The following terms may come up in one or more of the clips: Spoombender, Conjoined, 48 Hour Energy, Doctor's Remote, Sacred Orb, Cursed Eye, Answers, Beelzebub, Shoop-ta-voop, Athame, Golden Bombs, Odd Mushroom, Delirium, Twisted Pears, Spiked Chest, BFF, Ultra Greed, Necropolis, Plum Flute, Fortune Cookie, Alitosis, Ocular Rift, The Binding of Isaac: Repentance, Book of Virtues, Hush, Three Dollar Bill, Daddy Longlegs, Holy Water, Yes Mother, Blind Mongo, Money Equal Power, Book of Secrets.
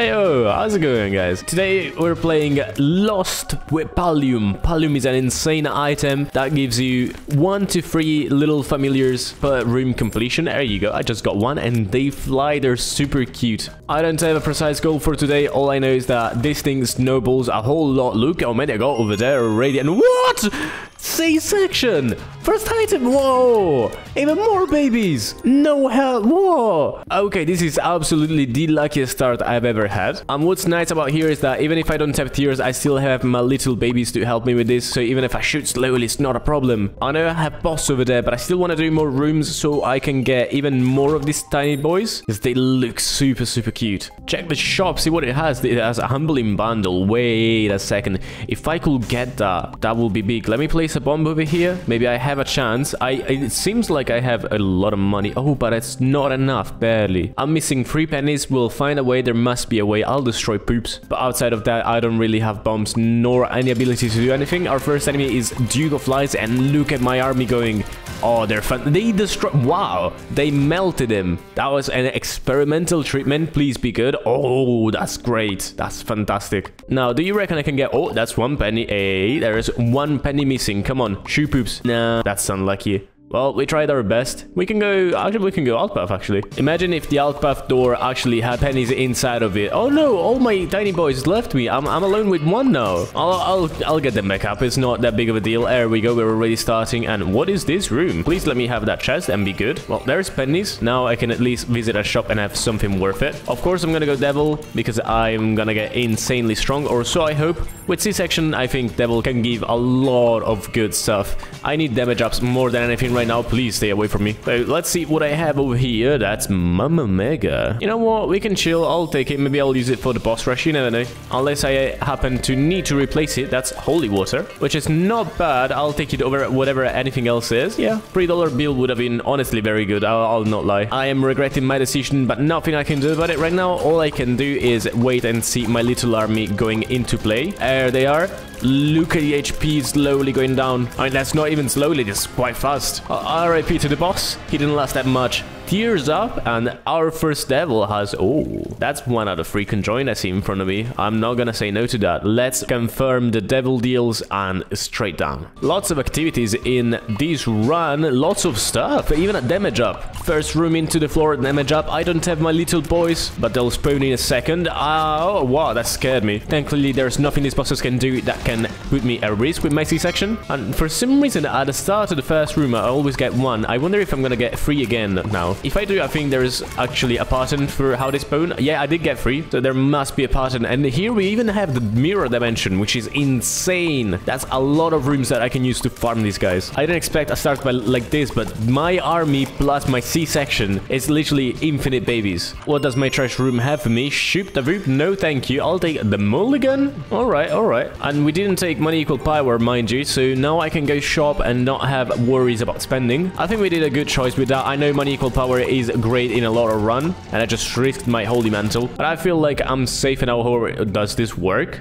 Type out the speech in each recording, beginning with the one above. Heyo, how's it going, guys? Today we're playing Lost with Pallium. Pallium is an insane item that gives you 1 to 3 little familiars per room completion. There you go, I just got one and they fly, they're super cute. I don't have a precise goal for today, all I know is that this thing snowballs a whole lot. Look how many I got over there already, and what? C-section! First item! Whoa! Even more babies! No help! Whoa! Okay, this is absolutely the luckiest start I've ever had. And what's nice about here is that even if I don't have tears, I still have my little babies to help me with this, so even if I shoot slowly, it's not a problem. I know I have boss over there, but I still want to do more rooms so I can get even more of these tiny boys, because they look super, super cute. Check the shop, see what it has. It has a humbling bundle. Wait a second. If I could get that, that would be big. Let me place a bomb over here. Maybe I have a chance. It seems like I have a lot of money. Oh, but it's not enough, barely. I'm missing 3 pennies. We'll find a way. There must be a way. I'll destroy poops. But outside of that, I don't really have bombs nor any ability to do anything. Our first enemy is Duke of Lights, and look at my army going. Oh, they're fun. They destroy. Wow, they melted him. That was an experimental treatment. Please be good. Oh, that's great. That's fantastic. Now, do you reckon I can get? Oh, that's 1 penny. Hey, there is 1 penny missing. Come on, shoe poops. Nah, that's unlucky. Well, we tried our best. We can go... Actually, we can go outpath, actually. Imagine if the outpath door actually had pennies inside of it. Oh, no. All my tiny boys left me. I'm alone with one now. I'll get them back up. It's not that big of a deal. There we go. We're already starting. And what is this room? Please let me have that chest and be good. Well, there's pennies. Now I can at least visit a shop and have something worth it. Of course, I'm going to go devil because I'm going to get insanely strong, or so I hope. With C-section, I think devil can give a lot of good stuff. I need damage ups more than anything right now. Please stay away from me. So let's see what I have over here. That's Mama Mega. You know what, we can chill. I'll take it. Maybe I'll use it for the boss rush, you never know, unless I happen to need to replace it. That's Holy Water, which is not bad. I'll take it over whatever anything else is. Yeah, $3 bill would have been honestly very good. I'll not lie. I am regretting my decision, but nothing I can do about it right now. All I can do is wait and see my little army going into play. There they are. Look at the HP slowly going down. I mean, that's not even slowly, it's quite fast. RIP to the boss. He didn't last that much. Tears up, and our first devil has... Oh, that's 1 out of 3 conjoined I see in front of me. I'm not gonna say no to that. Let's confirm the devil deals and straight down. Lots of activities in this run. Lots of stuff. Even a damage up. First room into the floor, damage up. I don't have my little boys, but they'll spawn in a second. Oh, wow, that scared me. Thankfully, there's nothing these bosses can do that can put me at risk with my C-section. And for some reason, at the start of the first room, I always get 1. I wonder if I'm gonna get 3 again now. If I do, I think there is actually a pattern for how they spawn. Yeah, I did get 3, so there must be a pattern. And here we even have the mirror dimension, which is insane. That's a lot of rooms that I can use to farm these guys. I didn't expect a start like this, but my army plus my C-section is literally infinite babies. What does my trash room have for me? Shoop-ta-voop? No, thank you. I'll take the mulligan. All right, all right. And we didn't take Money Equal Power, mind you, so now I can go shop and not have worries about spending. I think we did a good choice with that. I know Money Equal Power is great in a lot of run, and I just risked my holy mantle, but I feel like I'm safe now. Does this work?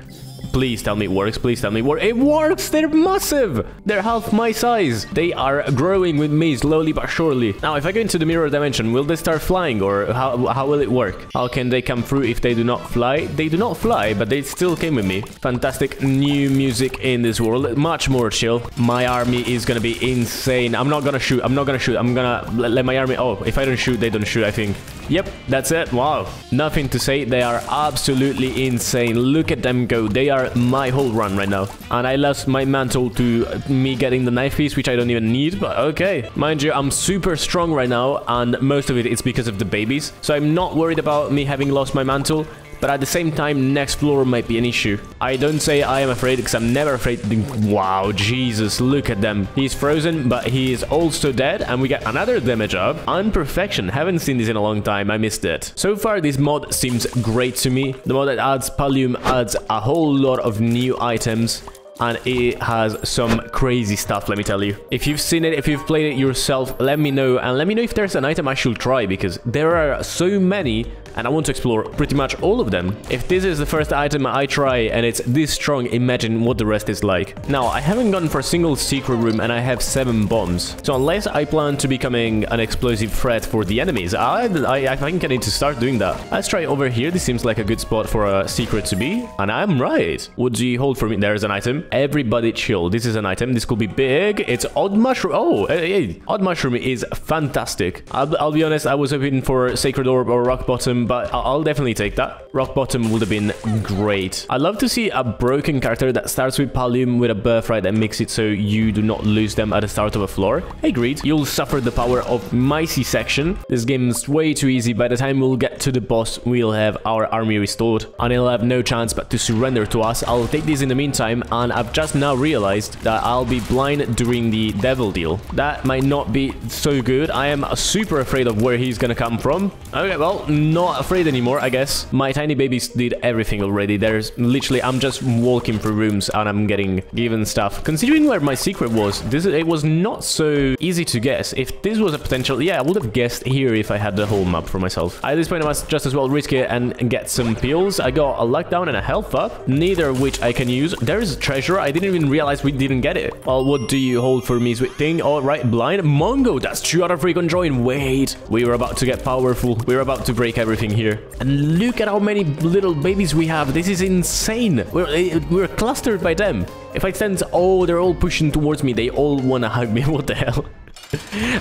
Please tell me it works. Please tell me it works. It works! They're massive! They're half my size. They are growing with me slowly but surely. Now, if I go into the mirror dimension, will they start flying, or how will it work? How can they come through if they do not fly? They do not fly, but they still came with me. Fantastic new music in this world. Much more chill. My army is gonna be insane. I'm not gonna shoot. I'm not gonna shoot. I'm gonna let my army... Oh, if I don't shoot, they don't shoot, I think. Yep, that's it. Wow. Nothing to say. They are absolutely insane. Look at them go. They are my whole run right now. And I lost my mantle to me getting the knife piece, which I don't even need, but okay. Mind you, I'm super strong right now, and most of it is because of the babies. So I'm not worried about me having lost my mantle. But at the same time, next floor might be an issue. I don't say I am afraid because I'm never afraid. Wow, Jesus, look at them. He's frozen, but he is also dead. And we get another damage up. Imperfection. Haven't seen this in a long time. I missed it. So far, this mod seems great to me. The mod that adds Pallium adds a whole lot of new items. And it has some crazy stuff, let me tell you. If you've seen it, if you've played it yourself, let me know. And let me know if there's an item I should try, because there are so many and I want to explore pretty much all of them. If this is the first item I try and it's this strong, imagine what the rest is like. Now, I haven't gone for a single secret room and I have 7 bombs, so unless I plan to becoming an explosive threat for the enemies, I think I need to start doing that. Let's try over here. This seems like a good spot for a secret to be, and I'm right. What do you hold for me? There's an item. Everybody chill. This is an item. This could be big. It's Odd Mushroom. Oh, hey. Odd Mushroom is fantastic. I'll be honest, I was hoping for Sacred Orb or Rock Bottom, but I'll definitely take that. Rock Bottom would have been great. I'd love to see a broken character that starts with Pallium with a birthright and makes it so you do not lose them at the start of a floor. Hey, Greed, you'll suffer the power of my C-section. This game is way too easy. By the time we'll get to the boss, we'll have our army restored, and he'll have no chance but to surrender to us. I'll take this in the meantime, and I've just now realized that I'll be blind during the devil deal. That might not be so good. I am super afraid of where he's gonna come from. Okay, well, not afraid anymore, I guess. My tiny babies did everything already. There's literally, I'm just walking through rooms and I'm getting given stuff. Considering where my secret was, it was not so easy to guess. If this was a potential, yeah, I would have guessed here if I had the whole map for myself. At this point, I must just as well risk it and get some pills. I got a luck down and a health up, neither of which I can use. There's treasure. I didn't even realize we didn't get it. Oh, what do you hold for me, sweet thing? All right, Blind Mongo. That's 2 out of 3 Conjoined. Wait, we were about to get powerful. We were about to break everything here. And look at how many little babies we have. This is insane. We're clustered by them. If I sense, oh, they're all pushing towards me. They all want to hug me. What the hell?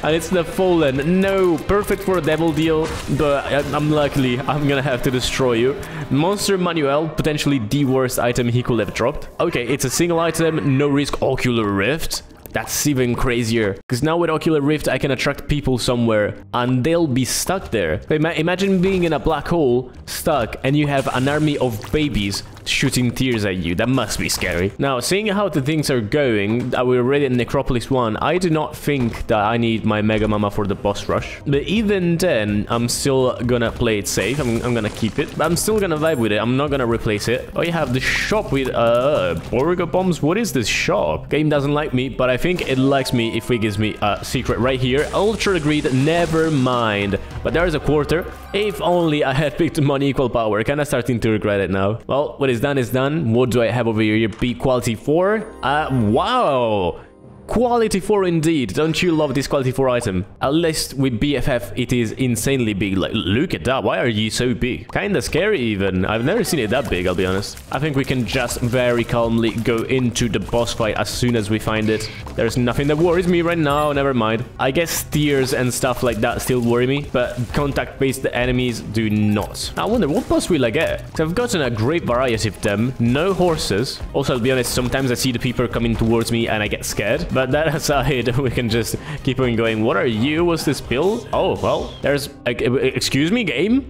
And it's the Fallen. No, perfect for a devil deal, but unluckily, I'm gonna have to destroy you. Monster Manuel, potentially the worst item he could have dropped. Okay, it's a single item, no risk. Ocular Rift. That's even crazier, because now with Ocular Rift, I can attract people somewhere and they'll be stuck there. Imagine being in a black hole, stuck, and you have an army of babies shooting tears at you. That must be scary. Now, seeing how the things are going, we're already in Necropolis 1. I do not think that I need my Mega Mama for the boss rush. But even then, I'm still gonna play it safe. I'm gonna keep it. I'm still gonna vibe with it. I'm not gonna replace it. Oh, you have the shop with Borgo Bombs. What is this shop? Game doesn't like me, but I think it likes me if it gives me a secret right here. Ultra Greed, never mind. But there is a quarter. If only I had picked Money Equal Power. Kinda starting to regret it now. Well, what is done is done. What do I have over here? B quality 4. Wow. Quality 4 indeed. Don't you love this quality 4 item? At least with BFF, it is insanely big. Like, look at that. Why are you so big? Kinda scary even. I've never seen it that big, I'll be honest. I think we can just very calmly go into the boss fight as soon as we find it. There's nothing that worries me right now. Never mind. I guess tears and stuff like that still worry me, but contact-based enemies do not. I wonder what boss will I get? Because I've gotten a great variety of them. No horses. Also, I'll be honest, sometimes I see the people coming towards me and I get scared. But that aside, we can just keep on going. What are you? What's this pill? Oh, well, there's... Excuse me, game?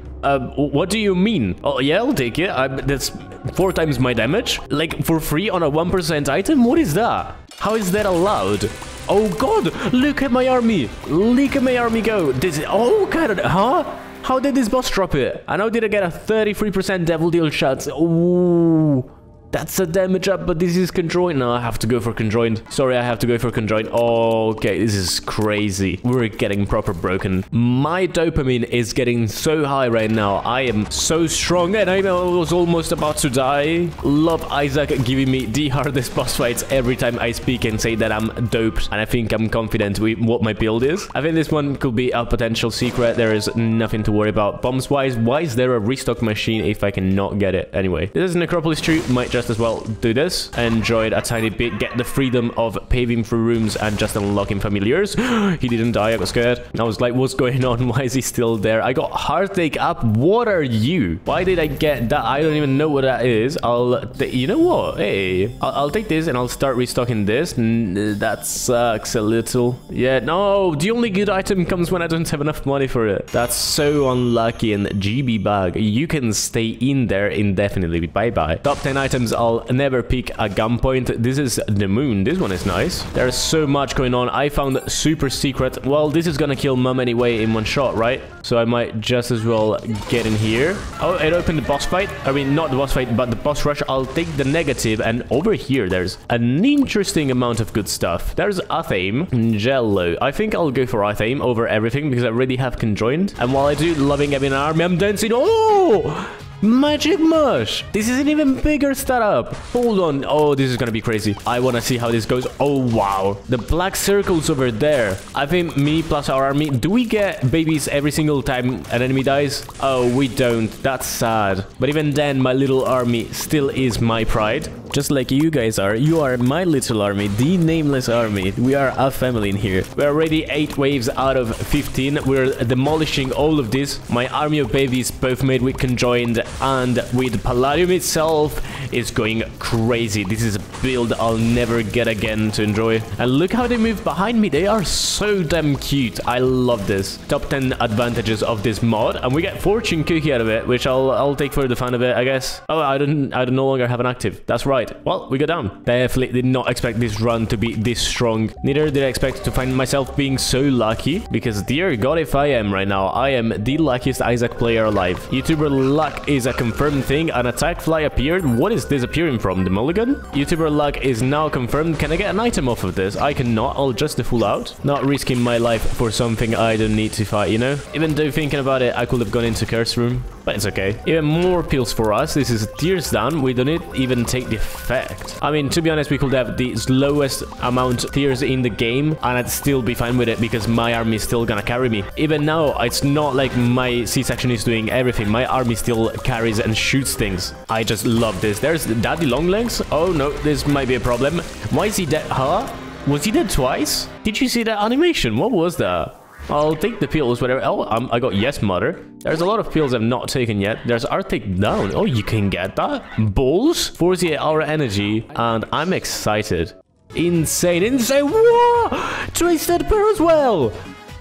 What do you mean? Oh, yeah, I'll take it. That's 4 times my damage. Like, for free on a 1% item? What is that? How is that allowed? Oh, God! Look at my army! Look at my army go! This is... Oh, God! Huh? How did this boss drop it? And how did I get a 33% devil deal shots? Ooh... That's a damage up, but this is Conjoined. No, I have to go for Conjoined. Sorry, I have to go for Conjoined. Okay, this is crazy. We're getting proper broken. My dopamine is getting so high right now. I am so strong, and I was almost about to die. Love Isaac giving me the hardest boss fights every time I speak and say that I'm doped, and I think I'm confident with what my build is. I think this one could be a potential secret. There is nothing to worry about. Bombs-wise, why is there a restock machine if I cannot get it? Anyway, this is Necropolis 2. Might just as well do this. Enjoy it a tiny bit. Get the freedom of paving through rooms and just unlocking familiars. He didn't die. I got scared. I was like, what's going on? Why is he still there? I got heartache up. What are you? Why did I get that? I don't even know what that is. You know what? Hey, I'll take this and I'll start restocking this. That sucks a little. Yeah, no. The only good item comes when I don't have enough money for it. That's so unlucky. And GB bug. You can stay in there indefinitely. Bye-bye. Top 10 items moons I'll never pick at gunpoint. This is the moon. This one is nice. There's so much going on. I found super secret. Well, this is gonna kill mum anyway in one shot, right? So I might just as well get in here. Oh, it opened the boss fight. I mean, not the boss fight, but the boss rush. I'll take the negative. And over here, there's an interesting amount of good stuff. There's Athame, Jello. I think I'll go for Athame over everything because I already have Conjoined. And while I do loving having an army, I'm dancing. Oh! Magic Mush! This is an even bigger startup! Hold on. Oh, this is gonna be crazy. I wanna see how this goes. Oh, wow. The black circle's over there. I think me plus our army. Do we get babies every single time an enemy dies? Oh, we don't. That's sad. But even then, my little army still is my pride. Just like you guys are. You are my little army. The nameless army. We are a family in here. We're already 8 waves out of 15. We're demolishing all of this. My army of babies, both made with Conjoined and with Pallium itself, is going crazy. This is a build I'll never get again to enjoy. And look how they move behind me. They are so damn cute. I love this. Top 10 advantages of this mod. And we get Fortune Cookie out of it, which I'll take for the fun of it, I guess. Oh, I don't no longer have an active. That's right. Well, we go down. Definitely did not expect this run to be this strong. Neither did I expect to find myself being so lucky, because dear God, if I am right now, I am the luckiest Isaac player alive. YouTuber luck is a confirmed thing. An attack fly appeared. What is this appearing from? The mulligan? YouTuber luck is now confirmed. Can I get an item off of this? I cannot. I'll just the full out. Not risking my life for something I don't need to fight, you know? Even though thinking about it, I could have gone into Curse Room. But it's okay. Even more pills for us. This is tears down. We don't even take the effect. I mean, to be honest, we could have the slowest amount of tears in the game and I'd still be fine with it because my army is still gonna carry me. Even now, it's not like my C-section is doing everything. My army still carries and shoots things. I just love this. There's Daddy Longlegs. Oh no, this might be a problem. Why is he dead? Huh? Was he dead twice? Did you see that animation? What was that? I'll take the pills, whatever. Oh, I got Yes Mother. There's a lot of pills I've not taken yet. There's Arctic Down. Oh, you can get that. Balls, 48 Hour Energy, and I'm excited. Insane, insane. Whoa! Twisted Pears well.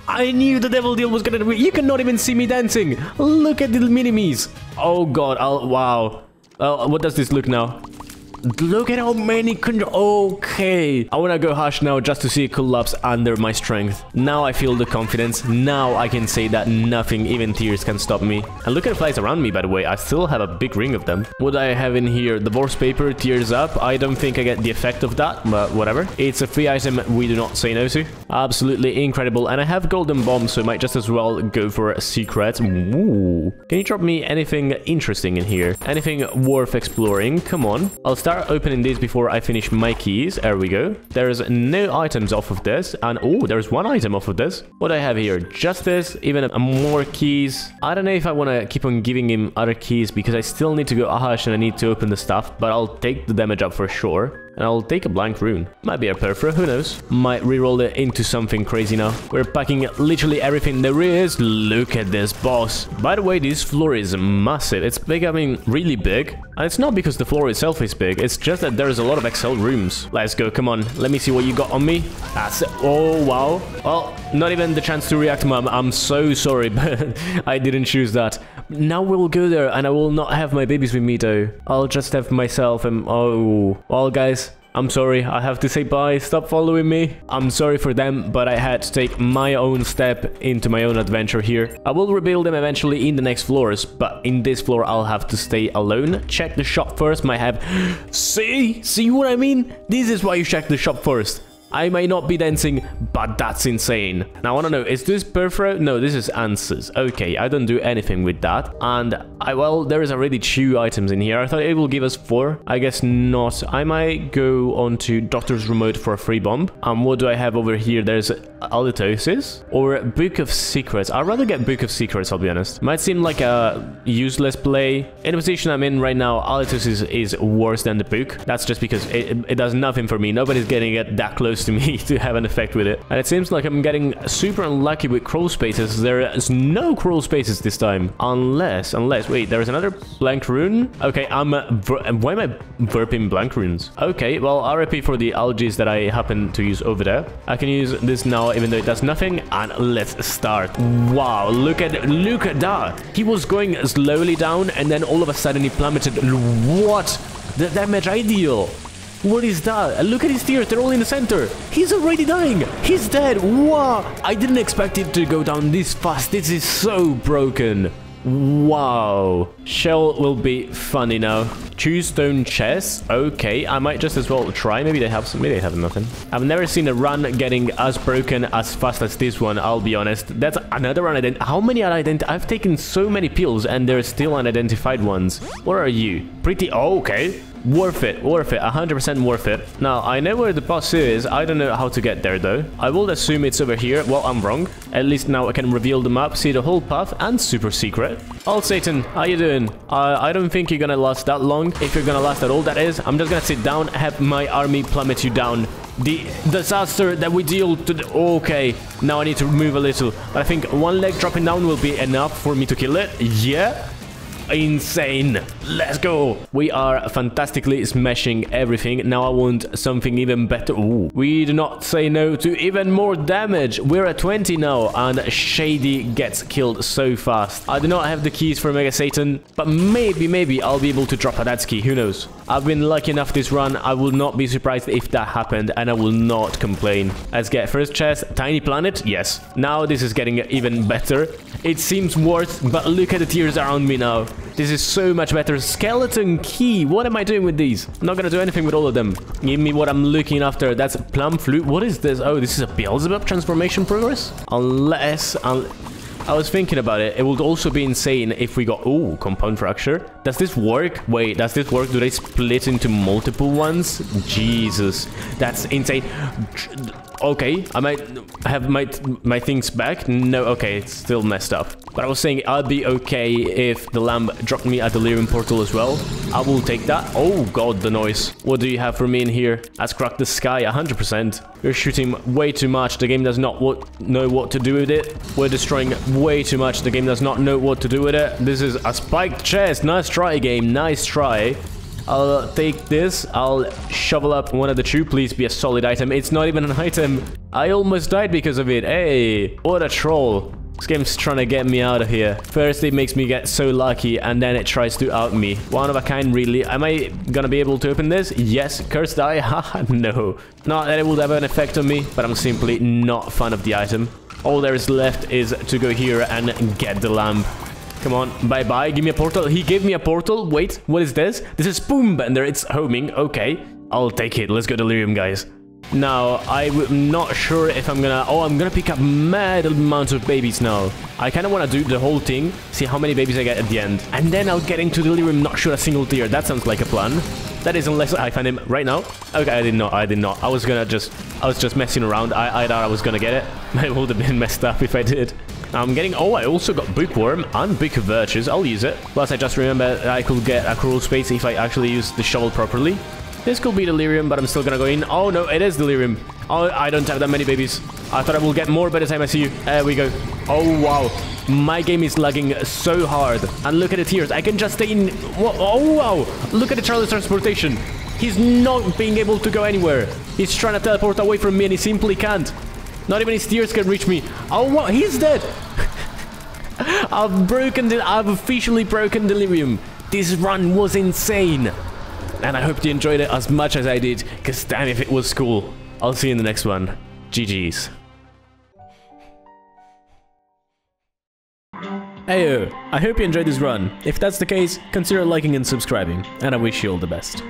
I knew the devil deal was gonna be. You cannot even see me dancing. Look at the minimies. Oh God. Wow. What does this look now? Look at how many okay, I want to go Hush now just to see it collapse under my strength. Now I feel the confidence. Now I can say that nothing, even tears, can stop me. And look at the flies around me, by the way. I still have a big ring of them. What I have in here, the divorce paper, tears up. I don't think I get the effect of that, but whatever. It's a free item we do not say no to. Absolutely incredible. And I have golden bombs, so I might just as well go for a secret. Ooh. Can you drop me anything interesting in here? Anything worth exploring? Come on. I'll start opening this before I finish my keys. There we go. There's no items off of this. And oh, there's one item off of this. What do I have here? Just this. Even more keys. I don't know if I want to keep on giving him other keys because I still need to go Hush and I need to open the stuff. But I'll take the damage up for sure. And I'll take a blank rune. Might be a perfra, who knows? Might reroll it into something crazy now. We're packing literally everything there is. Look at this boss. By the way, this floor is massive. It's becoming really big. And it's not because the floor itself is big. It's just that there's a lot of Excel rooms. Let's go, come on. Let me see what you got on me. That's it. Oh, wow. Well, not even the chance to react, mom. I'm so sorry, but I didn't choose that. Now we'll go there and I will not have my babies with me, though. I'll just have myself and... oh. Well, guys. I'm sorry, I have to say bye, stop following me. I'm sorry for them, but I had to take my own step into my own adventure here. I will rebuild them eventually in the next floors, but in this floor I'll have to stay alone. Check the shop first, might have... See what I mean? This is why you check the shop first. I may not be dancing, but that's insane. Now, I want to know, is this perfro? No, this is answers. Okay, I don't do anything with that. And, well, there is already 2 items in here. I thought it will give us 4. I guess not. I might go on to Doctor's Remote for a free bomb. And what do I have over here? There's Alitosis or Book of Secrets. I'd rather get Book of Secrets, I'll be honest. Might seem like a useless play. In the position I'm in right now, Alitosis is worse than the book. That's just because it does nothing for me. Nobody's getting it that close to me to have an effect with it. And it seems like I'm getting super unlucky with crawl spaces. There is no crawl spaces this time. Unless, wait, there is another blank rune. Okay, why am I burping blank runes? Okay, well, RIP for the algaes that I happen to use over there. I can use this now even though it does nothing. And let's start. Wow, look at that. He was going slowly down and then all of a sudden he plummeted. What? The damage I deal. What is that? Look at his tears, they're all in the center. He's already dying. He's dead. Wow. I didn't expect it to go down this fast. This is so broken. Wow. Shell will be funny now. Choose stone chess. Okay, I might just as well try. Maybe they have some, maybe they have nothing. I've never seen a run getting as broken as fast as this one, I'll be honest. That's another unidentified. How many are identified? I've taken so many pills and there's still unidentified ones. Where are you? Pretty, oh, okay. Worth it, 100% worth it. Now, I know where the boss is, I don't know how to get there though. I will assume it's over here, well, I'm wrong. At least now I can reveal the map, see the whole path, and super secret. Old Satan, how you doing? I don't think you're gonna last that long. If you're gonna last at all, that is. I'm just gonna sit down, have my army plummet you down. The disaster that we deal to the... Okay, now I need to move a little. But I think one leg dropping down will be enough for me to kill it, yeah? Insane. Let's go. We are fantastically smashing everything. Now I want something even better. Ooh. We do not say no to even more damage. We're at 20 now and Shady gets killed so fast. I do not have the keys for Mega Satan, but maybe I'll be able to drop Adatsuki. Who knows? I've been lucky enough this run. I will not be surprised if that happened and I will not complain. Let's get first chest. Tiny planet. Yes. Now this is getting even better. It seems worth, but look at the tears around me now. This is so much better. Skeleton key. What am I doing with these? I'm not going to do anything with all of them. Give me what I'm looking after. That's plum flute. What is this? Oh, this is a Beelzebub transformation progress? Unless... I was thinking about it. It would also be insane if we got... Ooh, compound fracture. Does this work? Wait, does this work? Do they split into multiple ones? Jesus. That's insane. Okay, I might have my things back. No, okay, it's still messed up. But I was saying I'd be okay if the lamb dropped me a delirium portal as well. I will take that. Oh god, the noise. What do you have for me in here? Let's crack the sky, 100%. You're shooting way too much. The game does not know what to do with it. We're destroying way too much. The game does not know what to do with it. This is a spiked chest. Nice try, game. Nice try. I'll take this. I'll shovel up one of the two. Please be a solid item. It's not even an item. I almost died because of it. Hey, what a troll. This game's trying to get me out of here. First, it makes me get so lucky, and then it tries to out me. One of a kind, really. Am I gonna be able to open this? Yes. Cursed eye? Haha, no. Not that it would have an effect on me, but I'm simply not fan of the item. All there is left is to go here and get the lamp. Come on, bye-bye, give me a portal. He gave me a portal. Wait, what is this? This is Spoombender, it's homing. Okay, I'll take it. Let's go Delirium, guys. Now, I'm not sure if I'm gonna... Oh, I'm gonna pick up mad amounts of babies now. I kind of want to do the whole thing, see how many babies I get at the end. And then I'll get into Delirium, not shoot a single tear. That sounds like a plan. That is unless I find him right now. Okay, I did not. I was gonna just... I was just messing around. I thought I was gonna get it. I would have been messed up if I did. I'm getting... Oh, I also got Bookworm and Book of Virtues. I'll use it. Plus, I just remember I could get a Cruel Space if I actually use the shovel properly. This could be Delirium, but I'm still gonna go in. Oh, no, it is Delirium. Oh, I don't have that many babies. I thought I will get more by the time I see you. There we go. Oh, wow. My game is lagging so hard. And look at the tears. I can just stay in... Oh, wow. Look at the Charlie's Transportation. He's not being able to go anywhere. He's trying to teleport away from me, and he simply can't. Not even his tears can reach me. Oh, wow, he's dead. I've officially broken Delirium. This run was insane. And I hope you enjoyed it as much as I did, because damn if it was cool. I'll see you in the next one. GG's. Heyo, I hope you enjoyed this run. If that's the case, consider liking and subscribing. And I wish you all the best.